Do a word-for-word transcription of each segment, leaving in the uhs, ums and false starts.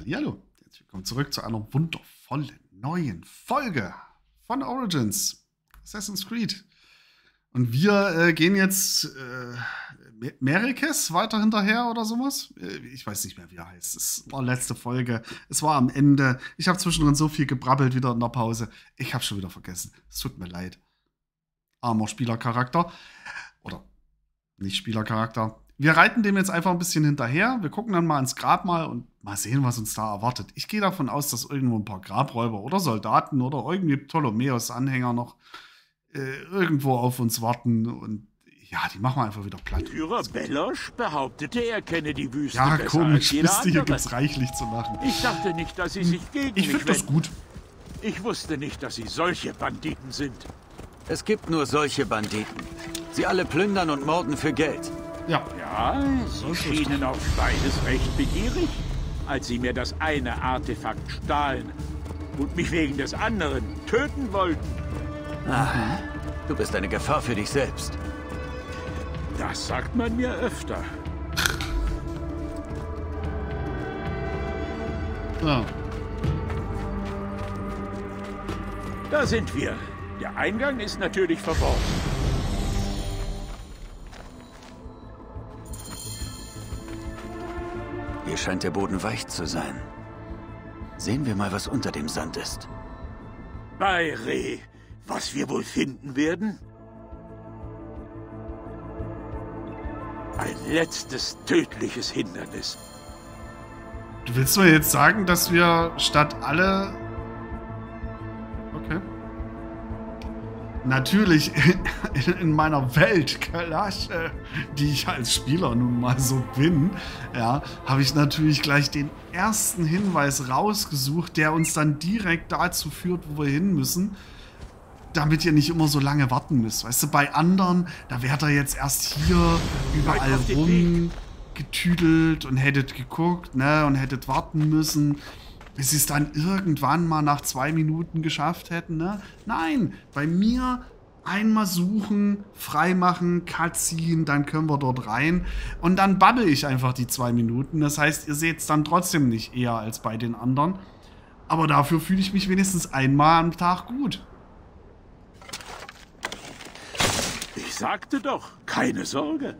Hallihallo, herzlich willkommen zurück zu einer wundervollen neuen Folge von Origins, Assassin's Creed. Und wir äh, gehen jetzt äh, Merikes weiter hinterher oder sowas. Ich weiß nicht mehr, wie er heißt. Es war letzte Folge, es war am Ende. Ich habe zwischendrin so viel gebrabbelt wieder in der Pause. Ich habe schon wieder vergessen, es tut mir leid. Armer Spielercharakter. Oder nicht Spielercharakter. Wir reiten dem jetzt einfach ein bisschen hinterher. Wir gucken dann mal ins Grabmal und mal sehen, was uns da erwartet. Ich gehe davon aus, dass irgendwo ein paar Grabräuber oder Soldaten oder irgendwie Ptolemaeus-Anhänger noch äh, irgendwo auf uns warten. Und ja, die machen wir einfach wieder platt. Führer Bellosch behauptete, er kenne die Wüste ja, besser komisch, wisst ihr, hier gibt's reichlich zu machen. Ich dachte nicht, dass sie sich gegen mich wenden. Ich finde das gut. Ich wusste nicht, dass sie solche Banditen sind. Es gibt nur solche Banditen. Sie alle plündern und morden für Geld. Ja, ja, sie schienen auf beides recht begierig, als sie mir das eine Artefakt stahlen und mich wegen des anderen töten wollten. Aha, du bist eine Gefahr für dich selbst. Das sagt man mir öfter. Ja. Da sind wir. Der Eingang ist natürlich verborgen. Hier scheint der Boden weich zu sein. Sehen wir mal, was unter dem Sand ist. Bei Reh, was wir wohl finden werden? Ein letztes tödliches Hindernis. Du willst mir jetzt sagen, dass wir statt alle... Okay. Natürlich in meiner Welt, Kalasche, die ich als Spieler nun mal so bin, ja, habe ich natürlich gleich den ersten Hinweis rausgesucht, der uns dann direkt dazu führt, wo wir hin müssen, damit ihr nicht immer so lange warten müsst. Weißt du, bei anderen, da wärt ihr jetzt erst hier überall rumgetüdelt und hättet geguckt, ne, und hättet warten müssen, bis sie es dann irgendwann mal nach zwei Minuten geschafft hätten, ne? Nein, bei mir einmal suchen, freimachen, Cutscene, dann können wir dort rein. Und dann babbel ich einfach die zwei Minuten. Das heißt, ihr seht es dann trotzdem nicht eher als bei den anderen. Aber dafür fühle ich mich wenigstens einmal am Tag gut. Ich sagte doch, keine Sorge.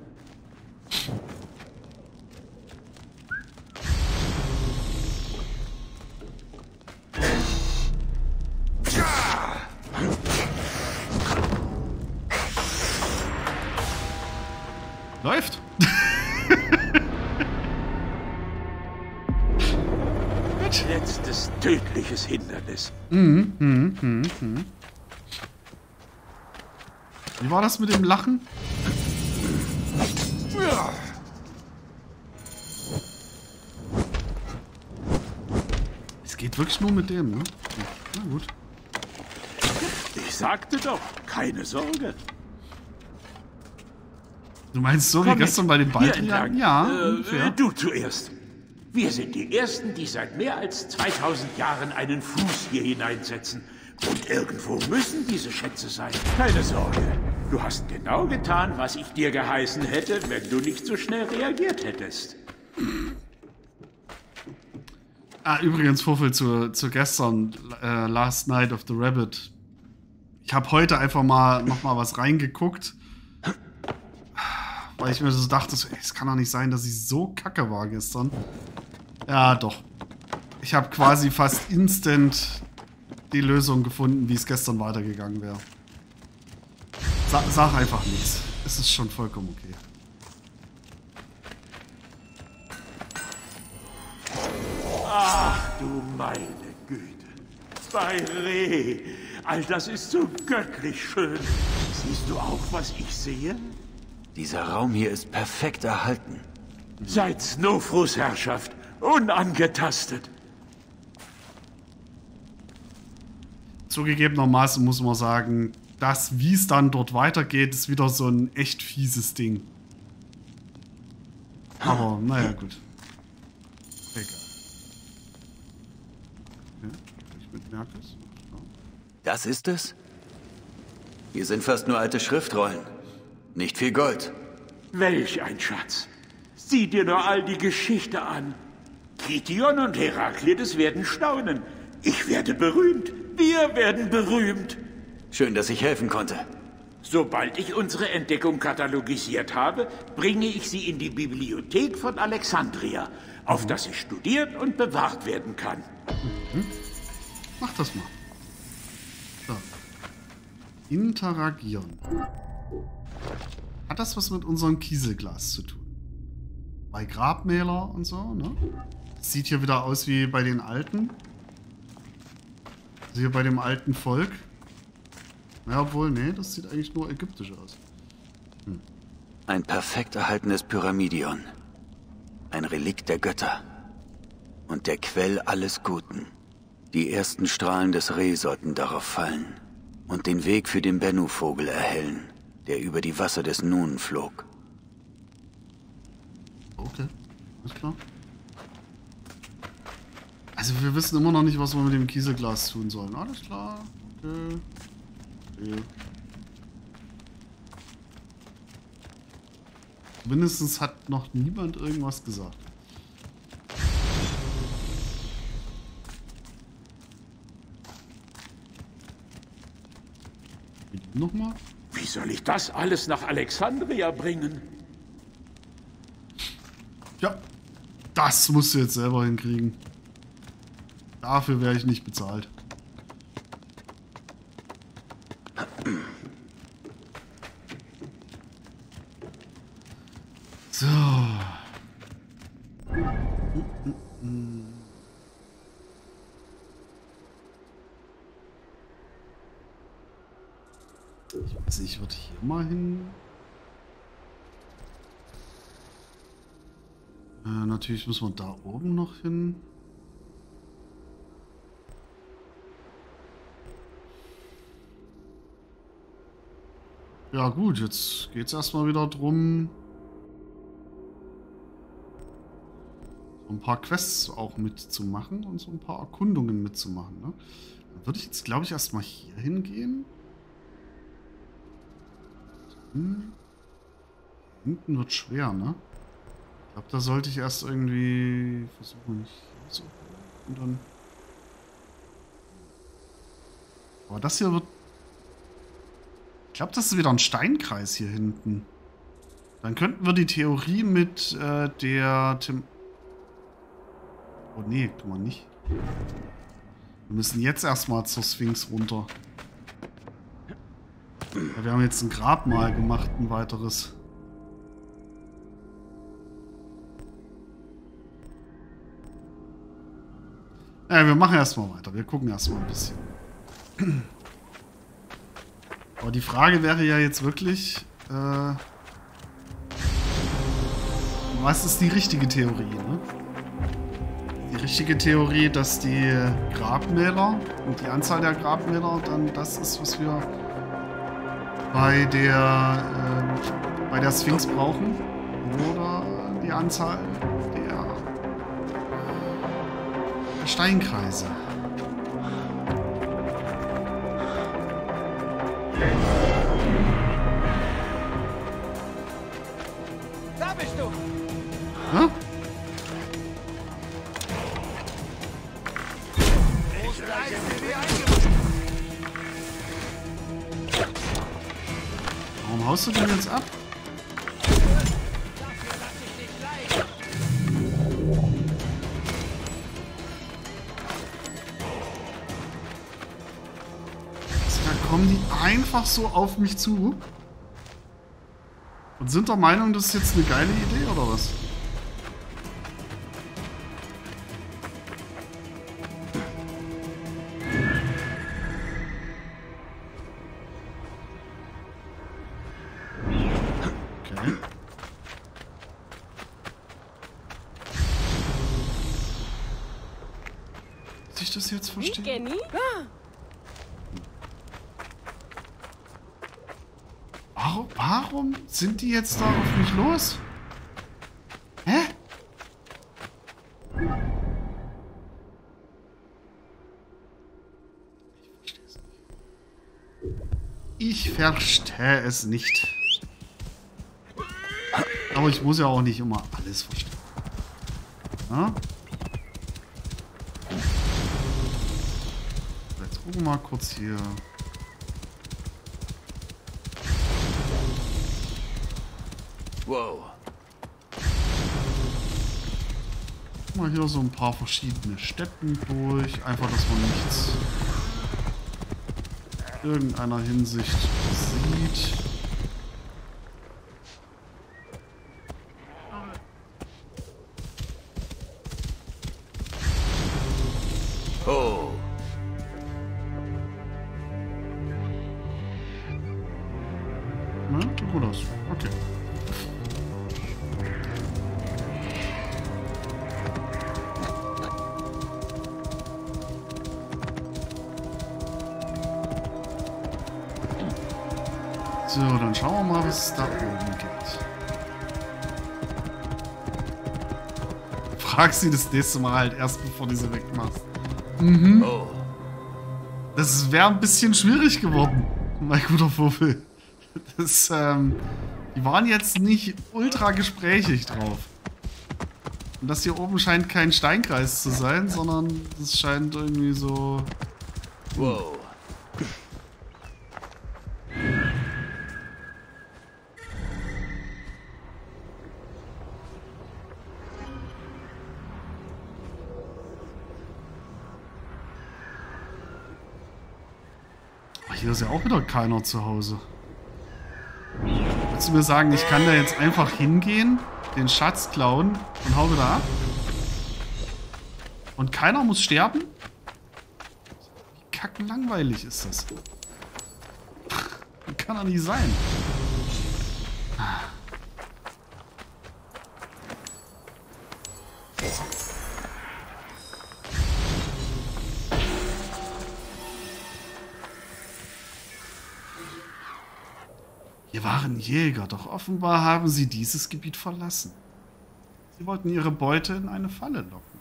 Läuft. Letztes tödliches Hindernis. Mhm, mhm, mhm, mhm. Wie war das mit dem Lachen? Ja. Es geht wirklich nur mit dem, ne? Na gut. Ich sagte doch, keine Sorge. Du meinst so wie gestern bei den Baldrian? Ja, äh, du zuerst. Wir sind die Ersten, die seit mehr als zweitausend Jahren einen Fuß hier hineinsetzen. Und irgendwo müssen diese Schätze sein. Keine Sorge. Du hast genau getan, was ich dir geheißen hätte, wenn du nicht so schnell reagiert hättest. Ah, übrigens, Vorfeld zu, zu gestern, äh, Last Night of the Rabbit. Ich habe heute einfach mal nochmal was reingeguckt. Weil ich mir so dachte, es kann doch nicht sein, dass ich so kacke war gestern. Ja, doch. Ich habe quasi fast instant die Lösung gefunden, wie es gestern weitergegangen wäre. Sa- sag einfach nichts. Es ist schon vollkommen okay. Ach du meine Güte. Bei Reh. All das ist so göttlich schön. Siehst du auch, was ich sehe? Dieser Raum hier ist perfekt erhalten. Seit Snofrus Herrschaft, unangetastet. Zugegebenermaßen muss man sagen, dass wie es dann dort weitergeht, ist wieder so ein echt fieses Ding. Aber naja, gut. Egal. Okay. Ich mitmerke es. Das ist es? Hier sind fast nur alte Schriftrollen. Nicht viel Gold. Welch ein Schatz. Sieh dir nur all die Geschichte an. Kition und Heraklides werden staunen. Ich werde berühmt. Wir werden berühmt. Schön, dass ich helfen konnte. Sobald ich unsere Entdeckung katalogisiert habe, bringe ich sie in die Bibliothek von Alexandria, auf das sie studiert und bewahrt werden kann. Mhm. Mach das mal. So. Interagieren. Hat das was mit unserem Kieselglas zu tun? Bei Grabmäler und so, ne? Das sieht hier wieder aus wie bei den Alten. Also hier bei dem alten Volk. Ja, obwohl, nee, das sieht eigentlich nur ägyptisch aus. Hm. Ein perfekt erhaltenes Pyramidion. Ein Relikt der Götter. Und der Quell alles Guten. Die ersten Strahlen des Re sollten darauf fallen. Und den Weg für den Bennu-Vogel erhellen, der über die Wasser des Nun flog. Okay, alles klar. Also wir wissen immer noch nicht, was wir mit dem Kieselglas tun sollen. Alles klar, okay. Okay. Mindestens hat noch niemand irgendwas gesagt. Nochmal? Wie soll ich das alles nach Alexandria bringen? Ja, das musst du jetzt selber hinkriegen. Dafür wäre ich nicht bezahlt. So. Ich weiß nicht, ich würde hier mal hin. Äh, natürlich müssen wir da oben noch hin. Ja gut, jetzt geht's erstmal wieder drum, so ein paar Quests auch mitzumachen und so ein paar Erkundungen mitzumachen. Ne? Dann würde ich jetzt, glaube ich, erstmal hier hingehen. Hm. Hinten wird schwer, ne? Ich glaube, da sollte ich erst irgendwie versuchen, nicht so. Und dann. Aber das hier wird. Ich glaube, das ist wieder ein Steinkreis hier hinten. Dann könnten wir die Theorie mit äh, der Tim. Oh nee, kann man nicht. Wir müssen jetzt erstmal zur Sphinx runter. Ja, wir haben jetzt ein Grabmal gemacht, ein weiteres. Ja, wir machen erstmal weiter. Wir gucken erstmal ein bisschen. Aber die Frage wäre ja jetzt wirklich, äh, was ist die richtige Theorie, ne? Die richtige Theorie, dass die Grabmäler und die Anzahl der Grabmäler dann das ist, was wir bei der, äh, bei der Sphinx brauchen, oder die Anzahl der Steinkreise. Da bist du. Hä? Warum haust du denn jetzt ab? Kommen die einfach so auf mich zu und sind der Meinung, das ist jetzt eine geile Idee oder was? Okay. Muss ich das jetzt verstehen? Warum sind die jetzt da auf mich los? Hä? Ich verstehe es nicht. Aber ich muss ja auch nicht immer alles verstehen. Ja? gucken mal kurz hier. Wow. Mal hier so ein paar verschiedene Städten durch. Einfach, dass man nichts in irgendeiner Hinsicht sieht. Oh. Na, sieht gut aus. Okay. So, dann schauen wir mal, was es da oben gibt. Frag sie das nächste Mal halt erst, bevor du sie wegmachst. Mhm. Oh. Das wäre ein bisschen schwierig geworden, mein guter Wuffel. Das, ähm, die waren jetzt nicht ultra gesprächig drauf. Und das hier oben scheint kein Steinkreis zu sein, sondern es scheint irgendwie so... Wow. Hier ist ja auch wieder keiner zu Hause. Willst du mir sagen, ich kann da jetzt einfach hingehen, den Schatz klauen und hau wieder ab? Und keiner muss sterben? Wie kackenlangweilig ist das? Das kann doch nicht sein. Waren Jäger, doch offenbar haben sie dieses Gebiet verlassen. Sie wollten ihre Beute in eine Falle locken.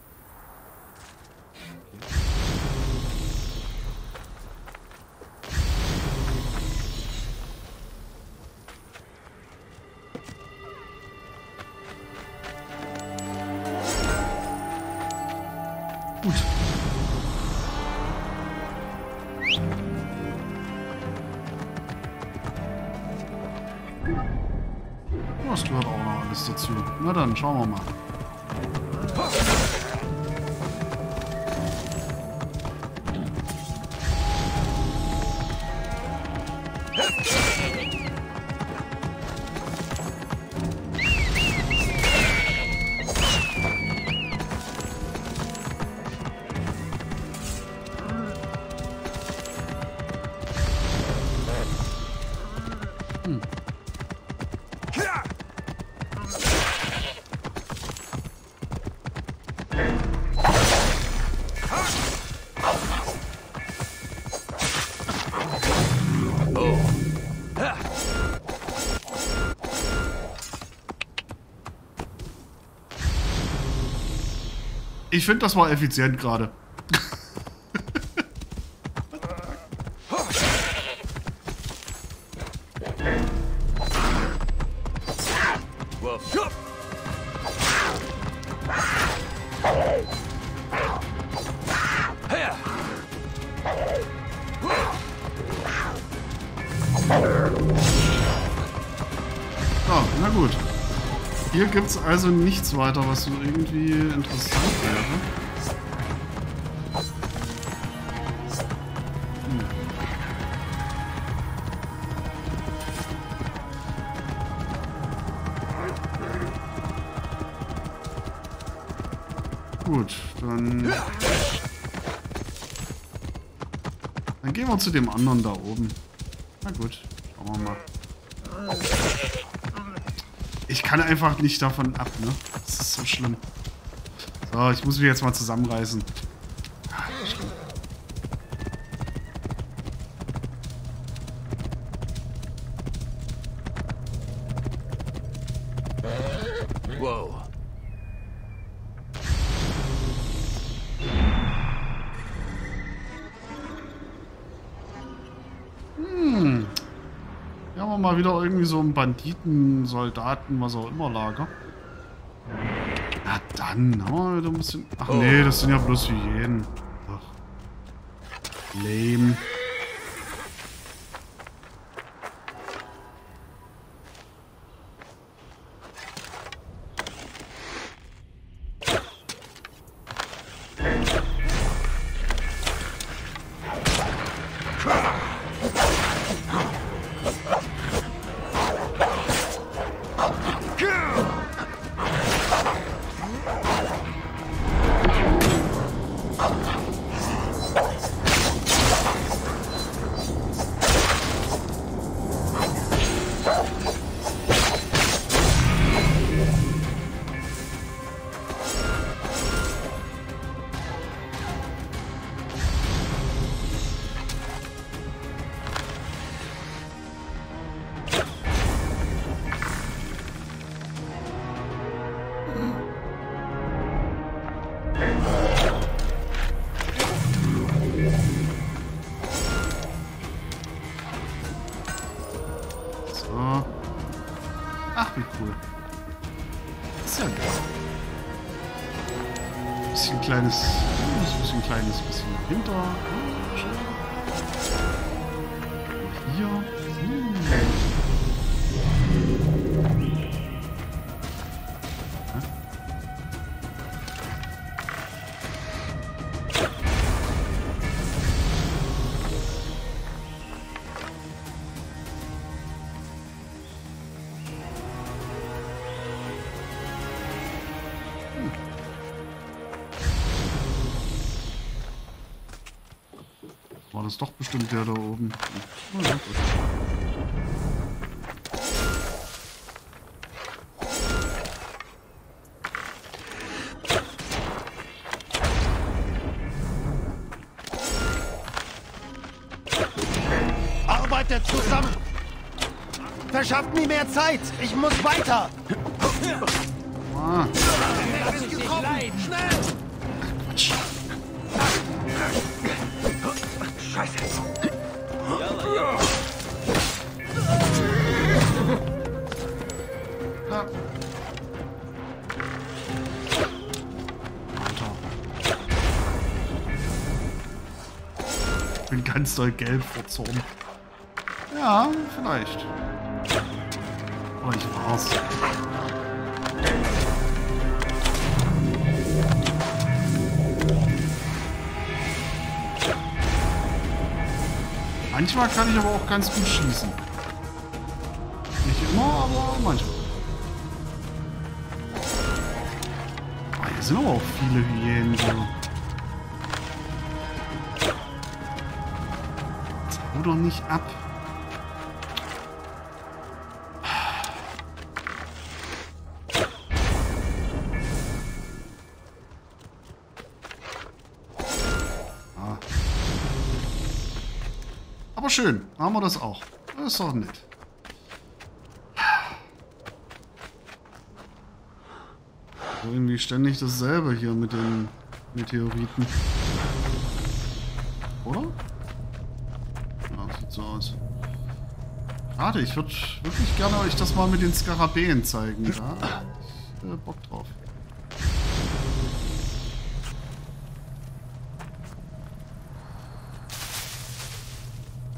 Gut. Das gehört auch noch alles dazu. Na dann, schauen wir mal. Hm. Ich finde, das war effizient gerade. Oh, na gut. Hier gibt's also nichts weiter, was so irgendwie interessant wäre. Hm. Gut, dann... Dann gehen wir zu dem anderen da oben. Na gut, schauen wir mal. Ich kann einfach nicht davon ab, ne? Das ist so schlimm. So, ich muss mich jetzt mal zusammenreißen. Ah, schlimm. Wow. Hm. Wir haben mal wieder irgendwie so einen Banditen, Soldaten, was auch immer Lager. Na dann, haben wir wieder ein bisschen... Ach nee, das sind ja bloß Hyänen. Doch. Lame. Das ist doch bestimmt der da oben. Oh, ja, arbeitet zusammen! Verschafft mir mehr Zeit! Ich muss weiter! Ah. Ich bin ganz doll gelb verzogen. Ja, vielleicht. Aber ich war's. Manchmal kann ich aber auch ganz gut schießen. Nicht immer, aber manchmal. Ah, hier sind aber auch viele Hyänen so. Jetzt hau doch nicht ab. Schön, haben wir das auch. Das ist doch nett. Also irgendwie ständig dasselbe hier mit den Meteoriten. Oder? Ja, das sieht so aus. Schade, ich würde wirklich gerne euch das mal mit den Skarabäen zeigen. Da hab ich äh, Bock drauf.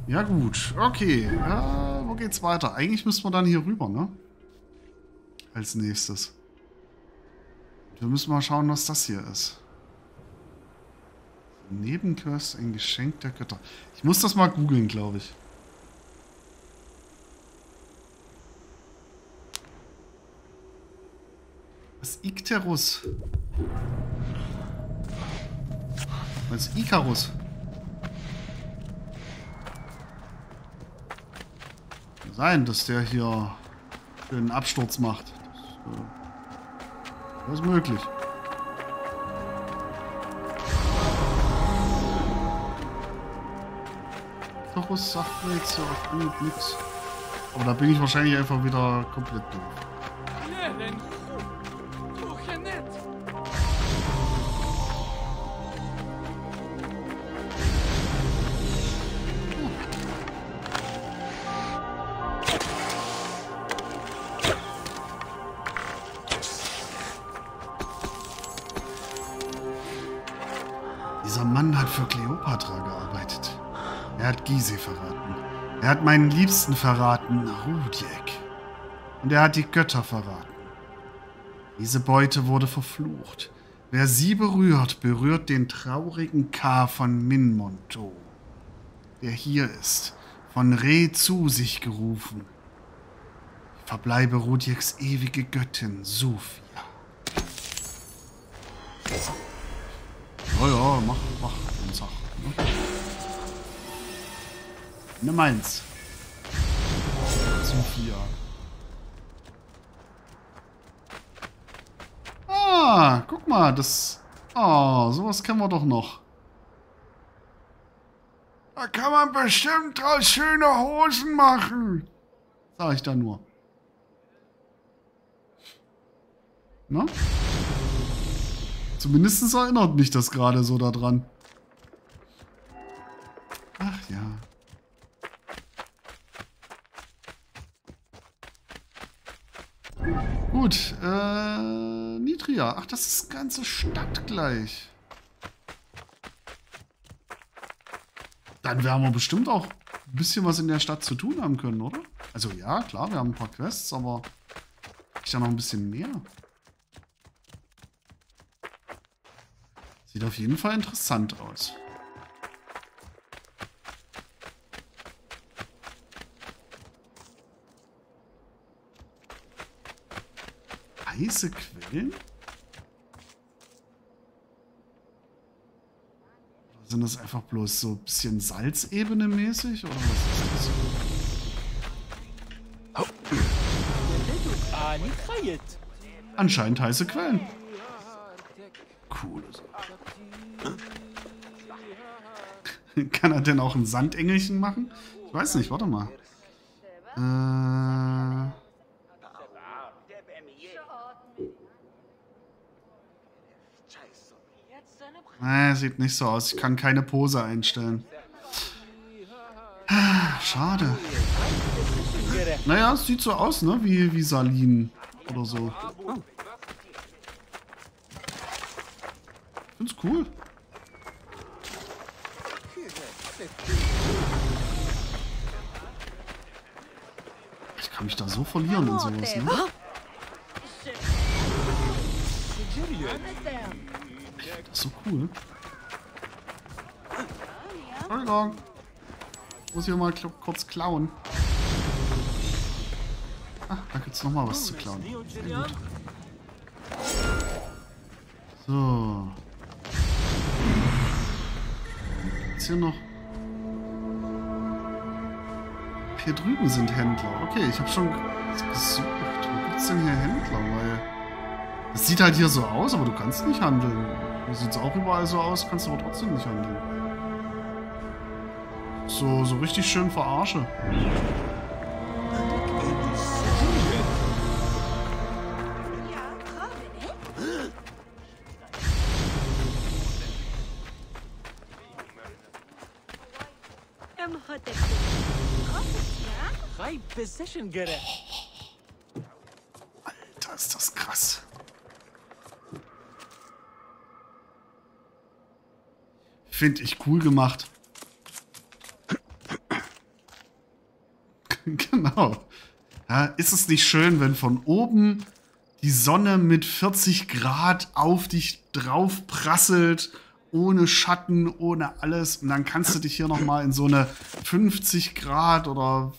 Ja gut, okay. Äh, wo geht's weiter? Eigentlich müssen wir dann hier rüber, ne? Als nächstes. Wir müssen mal schauen, was das hier ist. Nebenquest, ein Geschenk der Götter. Ich muss das mal googeln, glaube ich. Was ist Icterus? Was ist Icarus? Sein, dass der hier einen Absturz macht. Das, das ist möglich. Torus sagt mir jetzt so auf gut nichts. Aber da bin ich wahrscheinlich einfach wieder komplett doof. Dieser Mann hat für Kleopatra gearbeitet. Er hat Gizeh verraten. Er hat meinen Liebsten verraten, Rudiek. Und er hat die Götter verraten. Diese Beute wurde verflucht. Wer sie berührt, berührt den traurigen Ka von Minmonto, der hier ist, von Re zu sich gerufen. Ich verbleibe Rudieks ewige Göttin, Sufia. Oh ja, mach, mach und sag. Ne? Ne meins. Sufia. Ah, guck mal, das... Oh, sowas kennen wir doch noch. Da kann man bestimmt draus schöne Hosen machen. Sag ich da nur. Ne? Zumindest erinnert mich das gerade so daran. Ach ja. Gut, äh, Nitria. Ach, das ist ganze Stadt gleich. Dann werden wir bestimmt auch ein bisschen was in der Stadt zu tun haben können, oder? Also ja, klar, wir haben ein paar Quests, aber ich habe noch ein bisschen mehr. Sieht auf jeden Fall interessant aus. Heiße Quellen? Oder sind das einfach bloß so ein bisschen Salzebene mäßig? Oder was ist das? Oh. Anscheinend heiße Quellen. Cool. Kann er denn auch ein Sandengelchen machen? Ich weiß nicht, warte mal. Äh... Nee, sieht nicht so aus. Ich kann keine Pose einstellen. Schade. Naja, es sieht so aus, ne? Wie, wie Salin oder so. Oh. Ich find's cool. Ich kann mich da so verlieren und sowas, ne? Das ist so cool. Entschuldigung. Ich muss hier mal kurz klauen. Ah, da gibt's nochmal was zu klauen. Sehr gut. So. Gibt's hier noch? Hier drüben sind Händler. Okay, ich habe schon gesucht. Wo gibt's denn hier Händler? Weil es sieht halt hier so aus, aber du kannst nicht handeln. Du sieht's auch überall so aus, kannst aber trotzdem nicht handeln. So, so richtig schön verarsche. Alter, ist das krass. Finde ich cool gemacht. Genau. Ja, ist es nicht schön, wenn von oben die Sonne mit vierzig Grad auf dich drauf prasselt, ohne Schatten, ohne alles. Und dann kannst du dich hier nochmal in so eine fünfzig Grad oder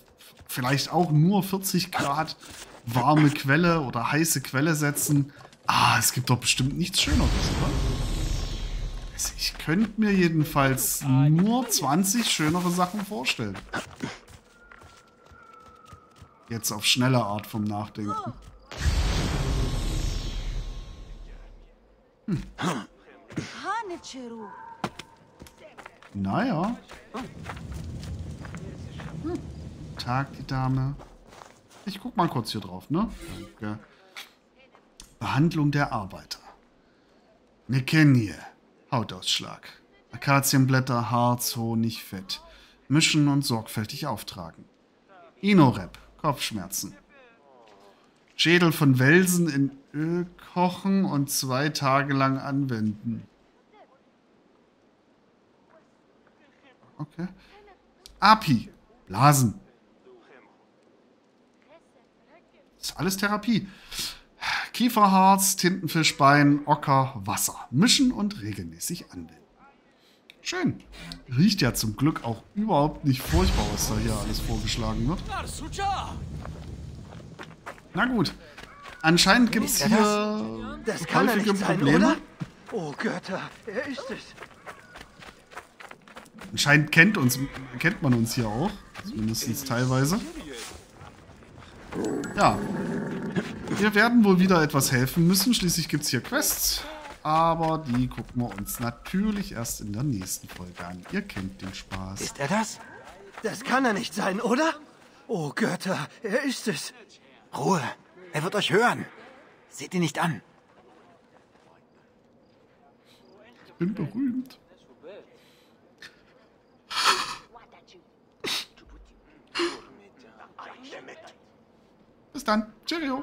vielleicht auch nur vierzig Grad warme Quelle oder heiße Quelle setzen. Ah, es gibt doch bestimmt nichts Schöneres, oder? Ich könnte mir jedenfalls nur zwanzig schönere Sachen vorstellen. Jetzt auf schnelle Art vom Nachdenken. Hm. Naja. Hm. Tag, die Dame. Ich guck mal kurz hier drauf, ne? Danke. Behandlung der Arbeiter. Mekenie. Hautausschlag. Akazienblätter, Harz, Honig, Fett. Mischen und sorgfältig auftragen. Inorep, Kopfschmerzen. Schädel von Welsen in Öl kochen und zwei Tage lang anwenden. Okay. Api. Blasen. Das ist alles Therapie. Kieferharz, Tintenfischbein, Ocker, Wasser. Mischen und regelmäßig anwenden. Schön. Riecht ja zum Glück auch überhaupt nicht furchtbar, was da hier alles vorgeschlagen wird. Na gut. Anscheinend gibt es hier häufige Probleme. Oh Götter, er ist es. Anscheinend kennt, uns, kennt man uns hier auch. Zumindest teilweise. Ja. Wir werden wohl wieder etwas helfen müssen. Schließlich gibt es hier Quests. Aber die gucken wir uns natürlich erst in der nächsten Folge an. Ihr kennt den Spaß. Ist er das? Das kann er nicht sein, oder? Oh Götter, er ist es. Ruhe. Er wird euch hören. Seht ihn nicht an. Ich bin berühmt. Bis dann. Cheerio.